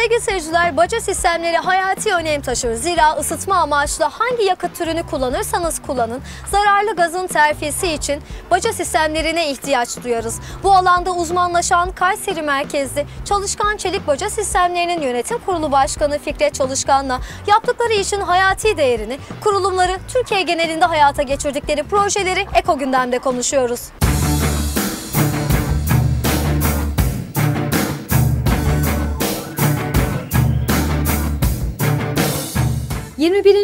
Sevgili seyirciler, baca sistemleri hayati önem taşır. Zira ısıtma amaçlı hangi yakıt türünü kullanırsanız kullanın, zararlı gazın terfisi için baca sistemlerine ihtiyaç duyarız. Bu alanda uzmanlaşan Kayseri Merkezli Çalışkan Çelik Baca Sistemlerinin Yönetim Kurulu Başkanı Fikret Çalışkan'la yaptıkları işin hayati değerini, kurulumları, Türkiye genelinde hayata geçirdikleri projeleri Eko Gündem'de konuşuyoruz.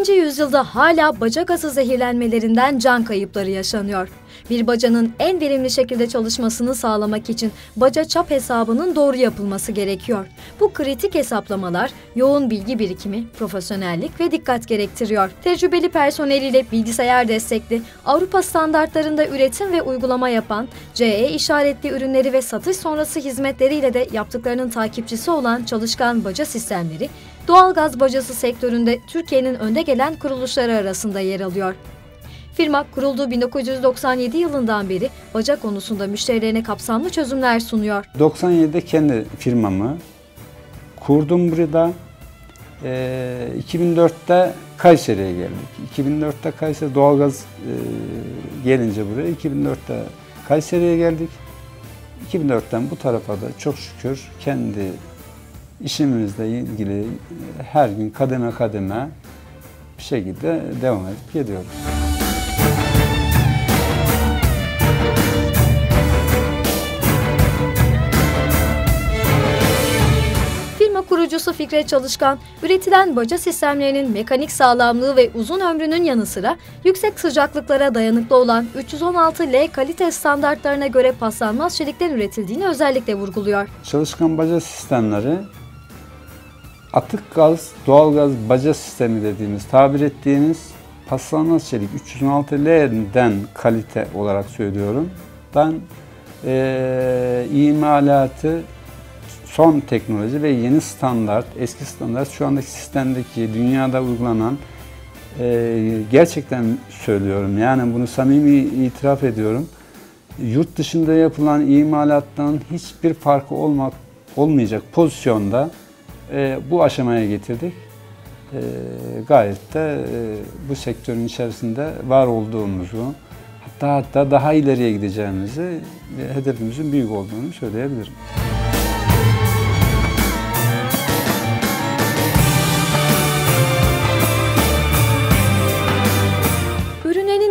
XXI. yüzyılda hala baca gazı zehirlenmelerinden can kayıpları yaşanıyor. Bir bacanın en verimli şekilde çalışmasını sağlamak için baca çap hesabının doğru yapılması gerekiyor. Bu kritik hesaplamalar yoğun bilgi birikimi, profesyonellik ve dikkat gerektiriyor. Tecrübeli personeliyle bilgisayar destekli, Avrupa standartlarında üretim ve uygulama yapan, CE işaretli ürünleri ve satış sonrası hizmetleriyle de yaptıklarının takipçisi olan Çalışkan Baca Sistemleri, doğalgaz bacası sektöründe Türkiye'nin önde gelen kuruluşları arasında yer alıyor. Firma kurulduğu 1997 yılından beri baca konusunda müşterilerine kapsamlı çözümler sunuyor. 97'de kendi firmamı kurdum burada. 2004'te Kayseri'ye geldik. 2004'te Kayseri doğalgaz gelince buraya 2004'te Kayseri'ye geldik. 2004'ten bu tarafa da çok şükür kendi işimizle ilgili her gün kademe kademe bir şekilde devam edip gidiyoruz. Kurucusu Fikret Çalışkan, üretilen baca sistemlerinin mekanik sağlamlığı ve uzun ömrünün yanı sıra yüksek sıcaklıklara dayanıklı olan 316L kalite standartlarına göre paslanmaz çelikten üretildiğini özellikle vurguluyor. Çalışkan baca sistemleri, atık gaz, doğalgaz baca sistemi dediğimiz, tabir ettiğimiz paslanmaz çelik 316L'den kalite olarak söylüyorum. İmalatı son teknoloji ve yeni standart, eski standart, şu andaki sistemdeki dünyada uygulanan, gerçekten söylüyorum, yani bunu samimi itiraf ediyorum. Yurt dışında yapılan imalattan hiçbir farkı olmayacak pozisyonda bu aşamaya getirdik. Gayet de bu sektörün içerisinde var olduğumuzu, hatta daha ileriye gideceğimizi, hedefimizin büyük olduğunu söyleyebilirim.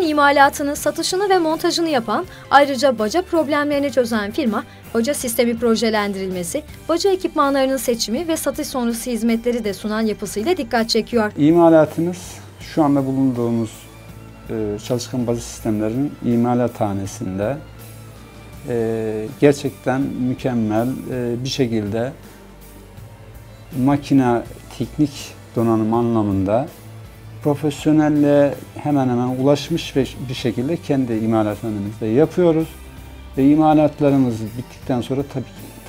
İmalatını, satışını ve montajını yapan, ayrıca baca problemlerini çözen firma, baca sistemi projelendirilmesi, baca ekipmanlarının seçimi ve satış sonrası hizmetleri de sunan yapısıyla dikkat çekiyor. İmalatımız, şu anda bulunduğumuz Çalışkan Baca Sistemlerinin imalathanesinde gerçekten mükemmel bir şekilde makine, teknik donanım anlamında profesyonelle hemen hemen ulaşmış ve bir şekilde kendi imalatlarımızda yapıyoruz. Ve imalatlarımız bittikten sonra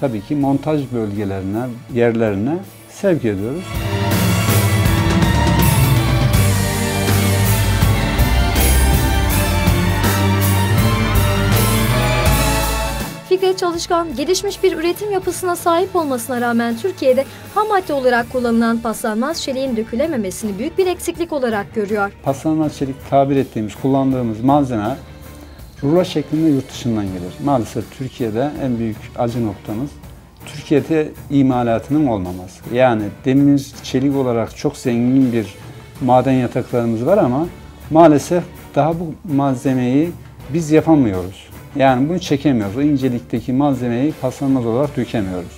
tabii ki montaj bölgelerine, yerlerine sevk ediyoruz. Fikret Çalışkan, gelişmiş bir üretim yapısına sahip olmasına rağmen Türkiye'de ham madde olarak kullanılan paslanmaz çeliğin dökülememesini büyük bir eksiklik olarak görüyor. Paslanmaz çelik tabir ettiğimiz, kullandığımız malzeme rulo şeklinde yurt dışından gelir. Maalesef Türkiye'de en büyük acı noktamız Türkiye'de imalatının olmaması. Yani demir çelik olarak çok zengin bir maden yataklarımız var ama maalesef daha bu malzemeyi biz yapamıyoruz. Yani bunu çekemiyoruz. O incelikteki malzemeyi paslanmaz olarak dökemiyoruz.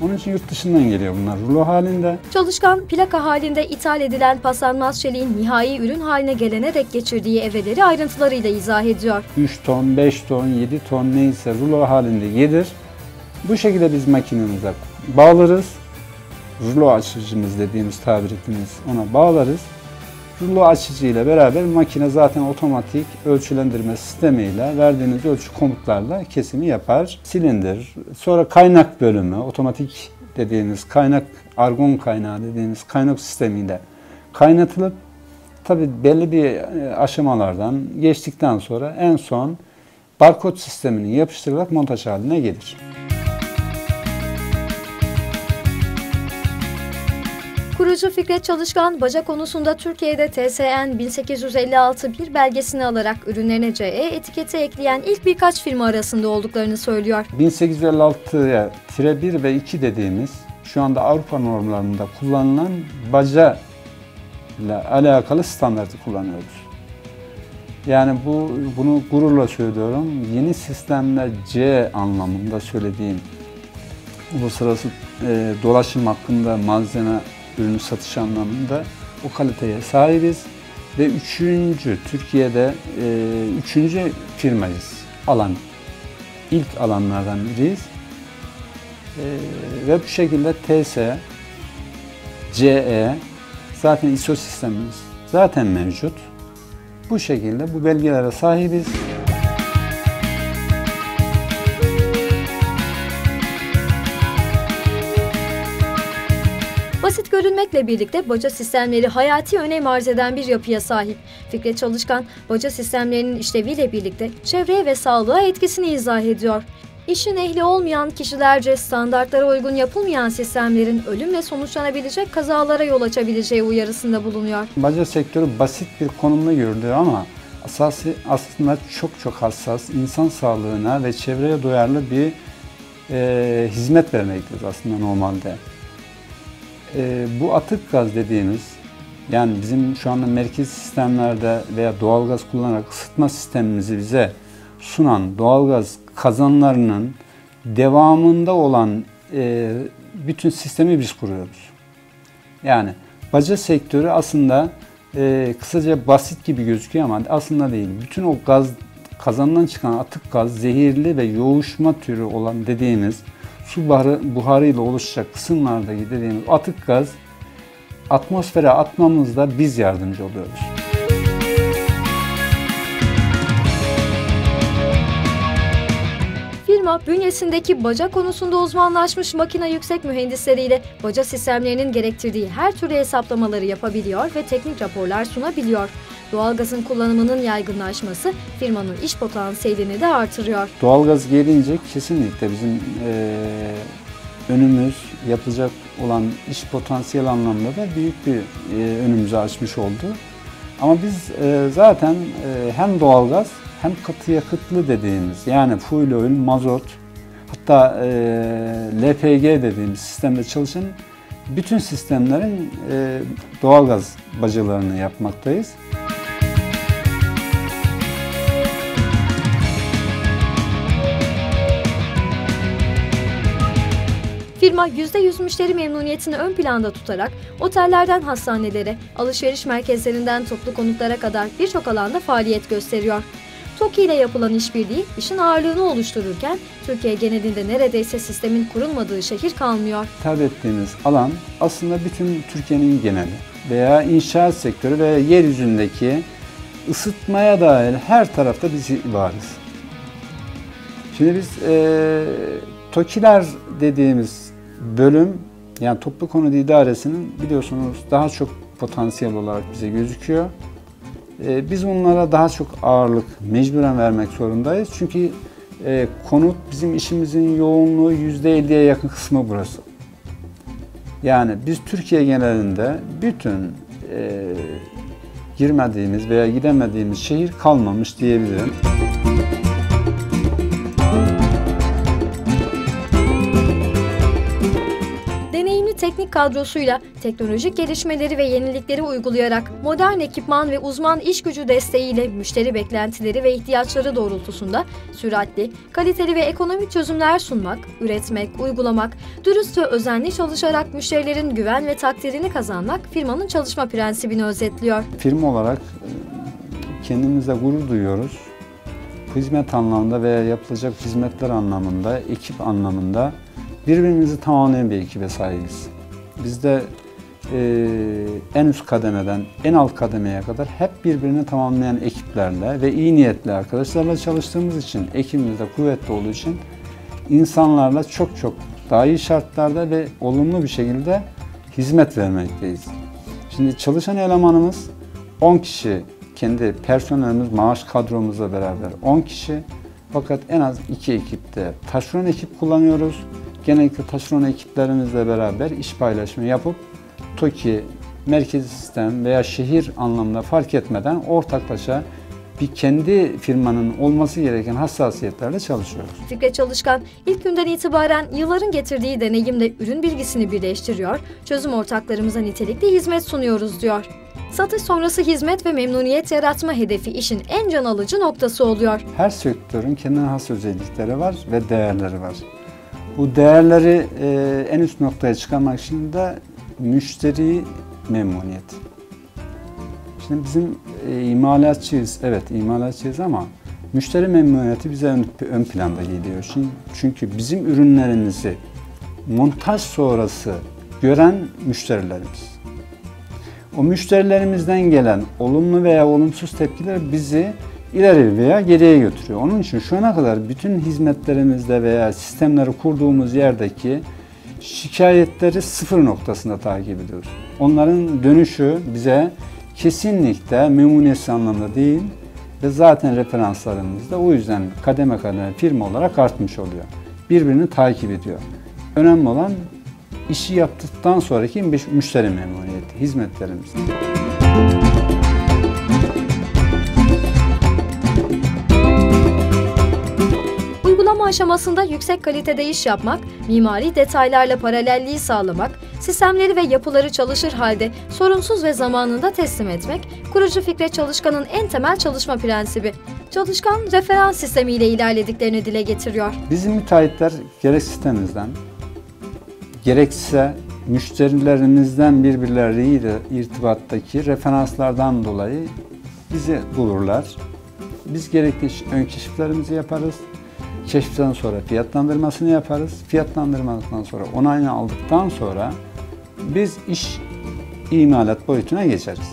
Onun için yurt dışından geliyor bunlar rulo halinde. Çalışkan, plaka halinde ithal edilen paslanmaz çeliğin nihai ürün haline gelene dek geçirdiği evreleri ayrıntılarıyla izah ediyor. 3 ton, 5 ton, 7 ton neyse rulo halinde gelir. Bu şekilde biz makinemize bağlarız. Rulo açıcımız dediğimiz, tabir ettiğimiz, ona bağlarız. Rulo açıcı ile beraber makine zaten otomatik ölçülendirme sistemiyle verdiğiniz ölçü komutlarla kesimi yapar. Silindir, sonra kaynak bölümü, otomatik dediğiniz kaynak, argon kaynağı dediğiniz kaynak sistemiyle kaynatılıp tabi belli bir aşamalardan geçtikten sonra en son barkod sistemini yapıştırılarak montaj haline gelir. Kurucu Fikret Çalışkan, baca konusunda Türkiye'de TSN 1856-1 belgesini alarak ürünlerine CE etiketi ekleyen ilk birkaç firma arasında olduklarını söylüyor. 1856-1 ve 2 dediğimiz şu anda Avrupa normlarında kullanılan baca ile alakalı standartı kullanıyoruz. Yani bunu gururla söylüyorum. Yeni sistemler C anlamında söylediğim uluslararası dolaşım hakkında malzeme ürünü satış anlamında o kaliteye sahibiz ve Türkiye'de üçüncü firmayız. İlk alanlardan biriyiz. Ve bu şekilde TS, CE zaten ISO sistemimiz zaten mevcut. Bu şekilde bu belgelere sahibiz. Basit görünmekle birlikte baca sistemleri hayati önem arz eden bir yapıya sahip. Fikret Çalışkan, baca sistemlerinin işleviyle birlikte çevreye ve sağlığa etkisini izah ediyor. İşin ehli olmayan kişilerce standartlara uygun yapılmayan sistemlerin ölümle sonuçlanabilecek kazalara yol açabileceği uyarısında bulunuyor. Baca sektörü basit bir konumda görülüyor ama aslında çok hassas, insan sağlığına ve çevreye duyarlı bir hizmet vermektedir aslında normalde. Bu atık gaz dediğimiz, yani bizim şu anda merkez sistemlerde veya doğalgaz kullanarak ısıtma sistemimizi bize sunan doğalgaz kazanlarının devamında olan bütün sistemi biz kuruyoruz. Yani baca sektörü aslında kısaca basit gibi gözüküyor ama aslında değil. Bütün o kazandan çıkan atık gaz, zehirli ve yoğuşma türü olan dediğimiz su buharıyla oluşacak kısımlardaki dediğimiz atık gaz atmosfere atmamızda biz yardımcı oluyoruz. Firma bünyesindeki baca konusunda uzmanlaşmış makine yüksek mühendisleriyle baca sistemlerinin gerektirdiği her türlü hesaplamaları yapabiliyor ve teknik raporlar sunabiliyor. Doğalgazın kullanımının yaygınlaşması firmanın iş potansiyelini de artırıyor. Doğalgaz gelince kesinlikle bizim önümüz yapılacak olan iş potansiyel anlamında da büyük bir önümüzü açmış oldu. Ama biz zaten hem doğalgaz hem katı yakıtlı dediğimiz yani fuel oil, mazot hatta LPG dediğimiz sistemde çalışan bütün sistemlerin doğalgaz bacalarını yapmaktayız. Firma %100 müşteri memnuniyetini ön planda tutarak otellerden hastanelere, alışveriş merkezlerinden toplu konutlara kadar birçok alanda faaliyet gösteriyor. TOKİ ile yapılan işbirliği işin ağırlığını oluştururken Türkiye genelinde neredeyse sistemin kurulmadığı şehir kalmıyor. Hitap ettiğimiz alan aslında bütün Türkiye'nin geneli veya inşaat sektörü veya yeryüzündeki ısıtmaya dair her tarafta biz varız. Şimdi biz TOKİ'ler dediğimiz bölüm, yani toplu konut idaresinin biliyorsunuz daha çok potansiyel olarak bize gözüküyor. Biz onlara daha çok ağırlık mecburen vermek zorundayız. Çünkü konut bizim işimizin yoğunluğu %50'ye yakın kısmı burası. Yani biz Türkiye genelinde bütün girmediğimiz veya gidemediğimiz şehir kalmamış diyebilirim. Teknik kadrosuyla, teknolojik gelişmeleri ve yenilikleri uygulayarak, modern ekipman ve uzman iş gücü desteğiyle müşteri beklentileri ve ihtiyaçları doğrultusunda süratli, kaliteli ve ekonomik çözümler sunmak, üretmek, uygulamak, dürüst ve özenli çalışarak müşterilerin güven ve takdirini kazanmak firmanın çalışma prensibini özetliyor. Firma olarak kendimize gurur duyuyoruz. Hizmet anlamında veya yapılacak hizmetler anlamında, ekip anlamında birbirimizi tamamlayan bir ekibe sahibiz. Bizde en üst kademeden en alt kademeye kadar hep birbirini tamamlayan ekiplerle ve iyi niyetli arkadaşlarla çalıştığımız için, ekibimiz de kuvvetli olduğu için insanlarla çok daha iyi şartlarda ve olumlu bir şekilde hizmet vermekteyiz. Şimdi çalışan elemanımız 10 kişi, kendi personelimiz, maaş kadromuzla beraber 10 kişi. Fakat en az 2 ekipte taşeron ekip kullanıyoruz. Genellikle taşeron ekiplerimizle beraber iş paylaşımı yapıp TOKİ, merkezi sistem veya şehir anlamında fark etmeden ortaklaşa bir kendi firmanın olması gereken hassasiyetlerle çalışıyoruz. Fikret Çalışkan ilk günden itibaren yılların getirdiği deneyimle ürün bilgisini birleştiriyor, çözüm ortaklarımıza nitelikli hizmet sunuyoruz diyor. Satış sonrası hizmet ve memnuniyet yaratma hedefi işin en can alıcı noktası oluyor. Her sektörün kendine has özellikleri var ve değerleri var. Bu değerleri en üst noktaya çıkarmak için de müşteri memnuniyet. Şimdi bizim imalatçıyız, evet imalatçıyız ama müşteri memnuniyeti bize ön planda geliyor. Çünkü bizim ürünlerimizi montaj sonrası gören müşterilerimiz. O müşterilerimizden gelen olumlu veya olumsuz tepkiler bizi ileri veya geriye götürüyor. Onun için şu ana kadar bütün hizmetlerimizde veya sistemleri kurduğumuz yerdeki şikayetleri sıfır noktasında takip ediyoruz. Onların dönüşü bize kesinlikle memnuniyet anlamında değil ve zaten referanslarımız da o yüzden kademe kademe firma olarak artmış oluyor. Birbirini takip ediyor. Önemli olan işi yaptıktan sonraki müşteri memnuniyeti, hizmetlerimiz. Uygulama aşamasında yüksek kalitede iş yapmak, mimari detaylarla paralelliği sağlamak, sistemleri ve yapıları çalışır halde sorunsuz ve zamanında teslim etmek, kurucu Fikret Çalışkan'ın en temel çalışma prensibi. Çalışkan referans sistemiyle ilerlediklerini dile getiriyor. Bizim müteahhitler gerek sistemimizden, gerekse müşterilerimizden birbirleriyle irtibattaki referanslardan dolayı bizi bulurlar. Biz gerekli ön keşiflerimizi yaparız. Keşiften sonra fiyatlandırmasını yaparız. Fiyatlandırmadan sonra onayını aldıktan sonra biz iş imalat boyutuna geçeriz.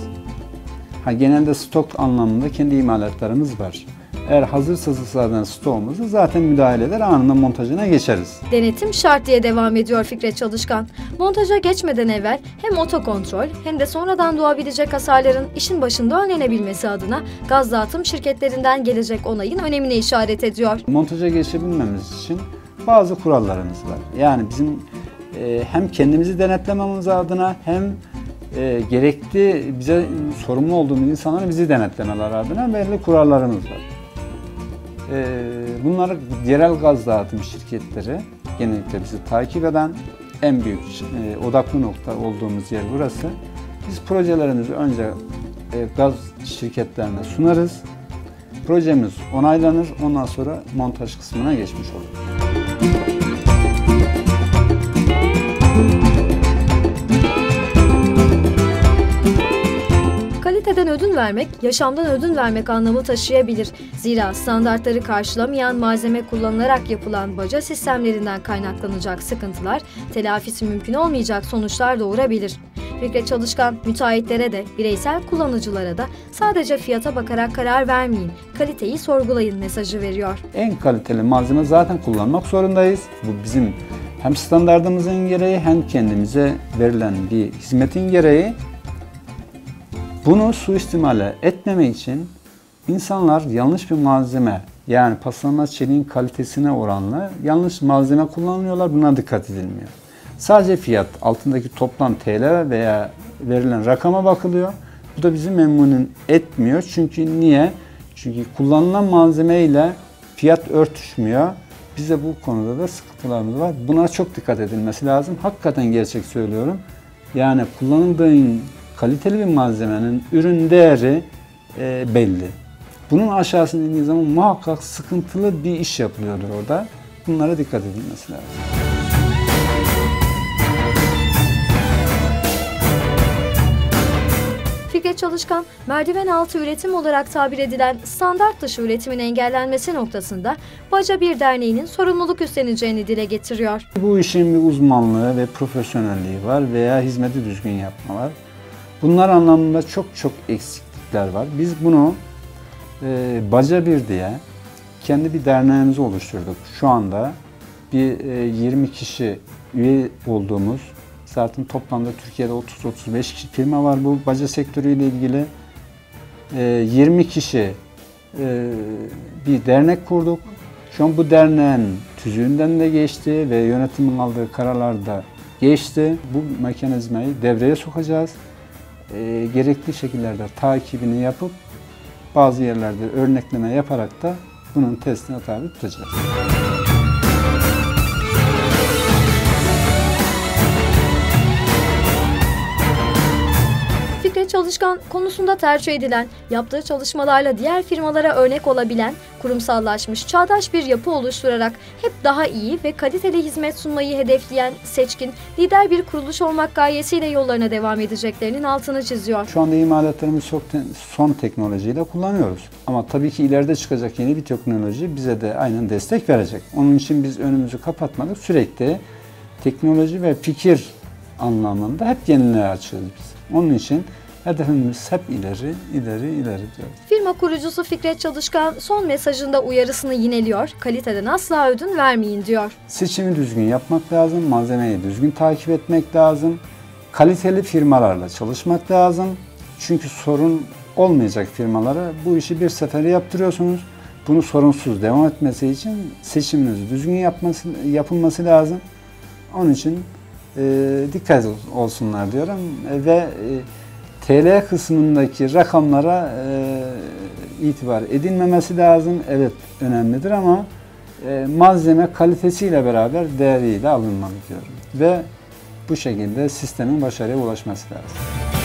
Genelde stok anlamında kendi imalatlarımız var. Eğer hazır satışlardan stoğumuzu zaten müdahale eder, anında montajına geçeriz. Denetim şart diye devam ediyor Fikret Çalışkan. Montaja geçmeden evvel hem otokontrol hem de sonradan doğabilecek hasarların işin başında önlenebilmesi adına gaz dağıtım şirketlerinden gelecek onayın önemine işaret ediyor. Montaja geçebilmemiz için bazı kurallarımız var. Yani bizim hem kendimizi denetlememiz adına hem gerekli bize sorumlu olduğumuz insanların bizi denetlemeler adına belli kurallarımız var. Bunları yerel gaz dağıtım şirketleri genellikle bizi takip eden en büyük odaklı nokta olduğumuz yer burası. Biz projelerimizi önce gaz şirketlerine sunarız. Projemiz onaylanır, ondan sonra montaj kısmına geçmiş olur. Kaliteden ödün vermek, yaşamdan ödün vermek anlamı taşıyabilir. Zira standartları karşılamayan malzeme kullanılarak yapılan baca sistemlerinden kaynaklanacak sıkıntılar, telafisi mümkün olmayacak sonuçlar doğurabilir. Fikret Çalışkan, müteahhitlere de, bireysel kullanıcılara da sadece fiyata bakarak karar vermeyin, kaliteyi sorgulayın mesajı veriyor. En kaliteli malzeme zaten kullanmak zorundayız. Bu bizim hem standartımızın gereği hem kendimize verilen bir hizmetin gereği. Bunu suistimale etmemek için insanlar yanlış bir malzeme, yani paslanmaz çeliğin kalitesine oranlı yanlış malzeme kullanıyorlar, buna dikkat edilmiyor. Sadece fiyat, altındaki toplam TL veya verilen rakama bakılıyor. Bu da bizi memnun etmiyor. Çünkü niye? Çünkü kullanılan malzeme ile fiyat örtüşmüyor. Bize bu konuda da sıkıntılarımız var. Buna çok dikkat edilmesi lazım. Hakikaten gerçek söylüyorum. Yani kullanıldığın kaliteli bir malzemenin ürün değeri belli. Bunun aşağısına indiği zaman muhakkak sıkıntılı bir iş yapılıyordur orada. Bunlara dikkat edilmesi lazım. Fikret Çalışkan, merdiven altı üretim olarak tabir edilen standart dışı üretimin engellenmesi noktasında Baca Bir Derneği'nin sorumluluk üstleneceğini dile getiriyor. Bu işin bir uzmanlığı ve profesyonelliği var veya hizmeti düzgün yapmalar. Bunlar anlamında çok eksiklikler var. Biz bunu Baca Bir diye kendi bir derneğimizi oluşturduk. Şu anda bir 20 kişi üye olduğumuz, zaten toplamda Türkiye'de 30-35 kişi firma var bu baca sektörüyle ilgili. 20 kişi bir dernek kurduk. Şu an bu derneğin tüzüğünden de geçti ve yönetimin aldığı kararlarda geçti. Bu mekanizmayı devreye sokacağız. Gerekli şekillerde takibini yapıp bazı yerlerde örnekleme yaparak da bunun testine tabi tutacağız. Fikret Çalışkan konusunda tercih edilen, yaptığı çalışmalarla diğer firmalara örnek olabilen, kurumsallaşmış, çağdaş bir yapı oluşturarak hep daha iyi ve kaliteli hizmet sunmayı hedefleyen seçkin, lider bir kuruluş olmak gayesiyle yollarına devam edeceklerinin altını çiziyor. Şu anda imalatlarımız çok son teknolojiyle kullanıyoruz. Ama tabii ki ileride çıkacak yeni bir teknoloji bize de aynen destek verecek. Onun için biz önümüzü kapatmadık. Sürekli teknoloji ve fikir anlamında hep yeniliğe açığız biz. Onun için hedefimiz hep ileri diyoruz. Firma kurucusu Fikret Çalışkan son mesajında uyarısını yineliyor, kaliteden asla ödün vermeyin diyor. Seçimi düzgün yapmak lazım, malzemeyi düzgün takip etmek lazım, kaliteli firmalarla çalışmak lazım. Çünkü sorun olmayacak firmalara bu işi bir sefere yaptırıyorsunuz. Bunu sorunsuz devam etmesi için seçiminizi düzgün yapılması lazım. Onun için dikkat olsunlar diyorum ve TL kısmındaki rakamlara itibar edilmemesi lazım. Evet, önemlidir ama malzeme kalitesiyle beraber değeriyle alınmalı diyorum. Ve bu şekilde sistemin başarıya ulaşması lazım.